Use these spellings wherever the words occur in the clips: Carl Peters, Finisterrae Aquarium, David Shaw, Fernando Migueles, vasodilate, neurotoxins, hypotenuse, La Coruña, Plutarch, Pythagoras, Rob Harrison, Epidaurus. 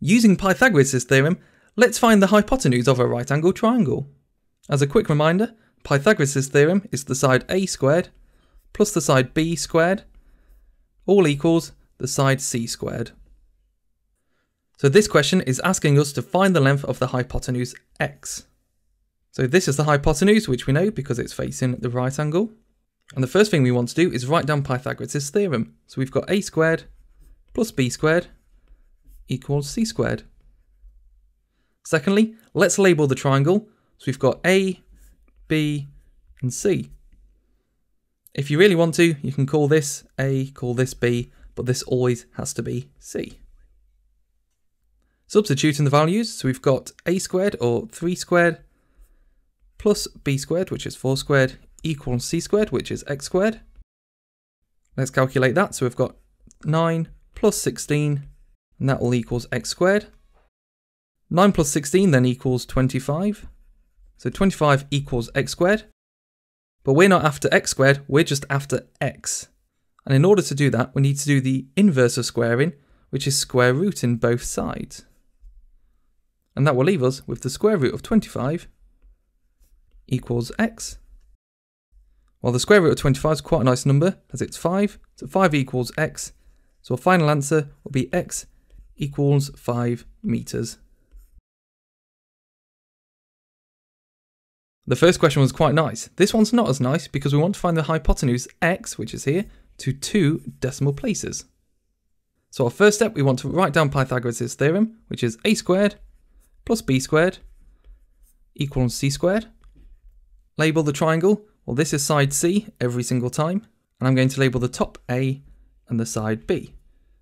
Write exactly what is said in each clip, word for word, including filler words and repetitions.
Using Pythagoras' theorem, let's find the hypotenuse of a right-angled triangle. As a quick reminder, Pythagoras' theorem is the side a squared plus the side b squared, all equals the side c squared. So this question is asking us to find the length of the hypotenuse x. So this is the hypotenuse, which we know because it's facing the right angle. And the first thing we want to do is write down Pythagoras' theorem. So we've got a squared plus b squared equals c squared. Secondly, let's label the triangle. So we've got A, B, and C. If you really want to, you can call this A, call this B, but this always has to be C. Substituting the values, so we've got A squared, or three squared, plus B squared, which is four squared, equals C squared, which is X squared. Let's calculate that, so we've got nine plus sixteen, and that all equals X squared. nine plus sixteen then equals twenty-five. So twenty-five equals x squared. But we're not after x squared, we're just after x. And in order to do that, we need to do the inverse of squaring, which is square rooting both sides. And that will leave us with the square root of twenty-five equals x. Well, the square root of twenty-five is quite a nice number, as it's five. So five equals x. So our final answer will be x equals five meters. The first question was quite nice. This one's not as nice because we want to find the hypotenuse x, which is here, to two decimal places. So our first step, we want to write down Pythagoras' theorem, which is a squared plus b squared equals c squared. Label the triangle. Well, this is side c every single time. And I'm going to label the top a and the side b.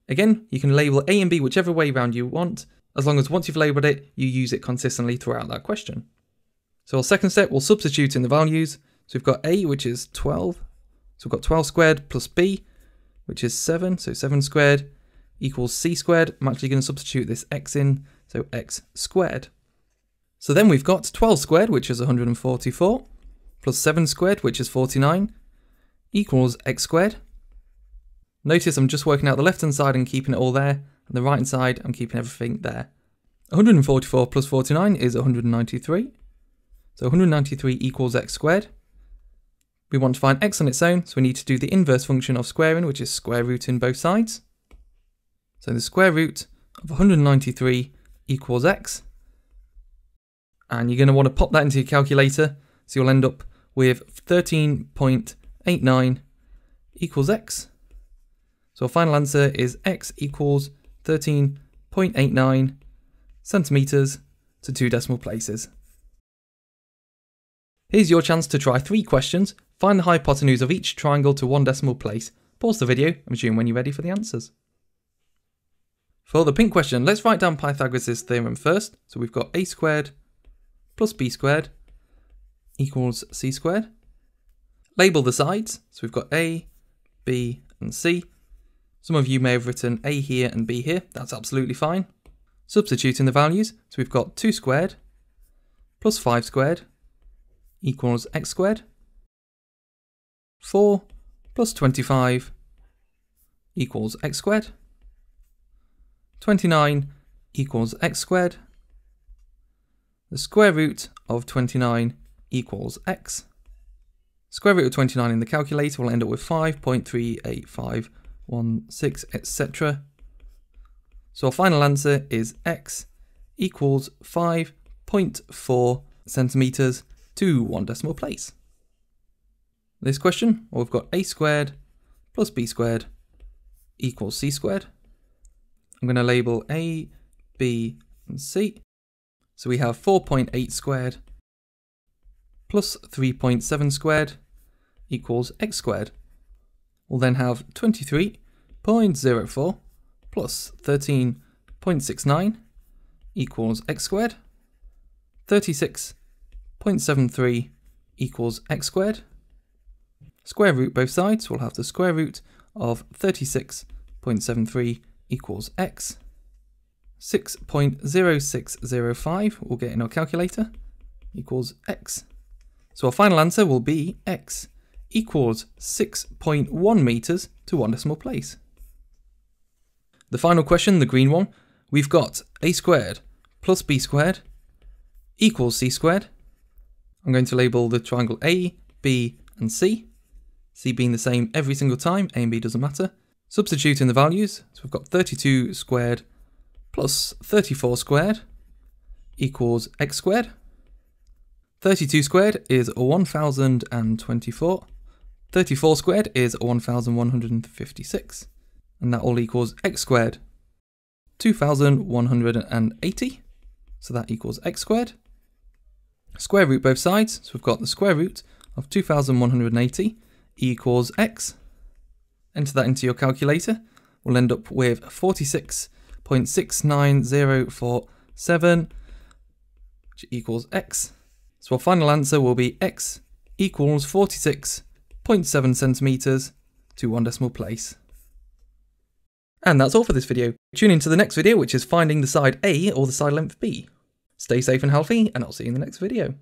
Again, you can label a and b whichever way round you want, as long as once you've labeled it, you use it consistently throughout that question. So our second step, we'll substitute in the values. So we've got a, which is twelve. So we've got twelve squared plus b, which is seven. So seven squared equals c squared. I'm actually going to substitute this x in, so x squared. So then we've got twelve squared, which is one hundred forty-four, plus seven squared, which is forty-nine, equals x squared. Notice I'm just working out the left-hand side and keeping it all there, and the right-hand side, I'm keeping everything there. one hundred forty-four plus forty-nine is one hundred ninety-three. So one hundred ninety-three equals x squared. We want to find x on its own, so we need to do the inverse function of squaring, which is square rooting both sides. So the square root of one hundred ninety-three equals x. And you're going to want to pop that into your calculator, so you'll end up with thirteen point eight nine equals x. So our final answer is x equals thirteen point eight nine centimetres to two decimal places. Here's your chance to try three questions, find the hypotenuse of each triangle to one decimal place. Pause the video and resume when you're ready for the answers. For the pink question, let's write down Pythagoras' theorem first. So we've got a squared plus b squared equals c squared. Label the sides. So we've got a, b, and c. Some of you may have written a here and b here. That's absolutely fine. Substituting the values. So we've got two squared plus five squared equals x squared. four plus twenty-five equals x squared. twenty-nine equals x squared. The square root of twenty-nine equals x. Square root of twenty-nine in the calculator will end up with five point three eight five one six, et cetera. So our final answer is x equals five point four centimeters to one decimal place. This question, well, we've got a squared plus b squared equals c squared. I'm going to label a, b, and c. So we have four point eight squared plus three point seven squared equals x squared. We'll then have twenty-three point zero four plus thirteen point six nine equals x squared. thirty-six point seven three equals x squared. Square root both sides, we'll have the square root of thirty-six point seven three equals x. six point zero six zero five we'll get in our calculator equals x. So our final answer will be x equals six point one meters to one decimal place. The final question, the green one, we've got a squared plus b squared equals c squared. I'm going to label the triangle A, B, and C. C being the same every single time, A and B doesn't matter. Substitute in the values, so we've got thirty-two squared plus thirty-four squared equals x squared. thirty-two squared is one thousand twenty-four. thirty-four squared is one thousand one hundred fifty-six. And that all equals x squared, two thousand one hundred eighty. So that equals x squared. Square root both sides, so we've got the square root of two thousand one hundred eighty equals x. Enter that into your calculator. We'll end up with forty-six point six nine zero four seven, which equals x. So our final answer will be x equals forty-six point seven centimeters to one decimal place. And that's all for this video. Tune in to the next video, which is finding the side A or the side length B. Stay safe and healthy, and I'll see you in the next video.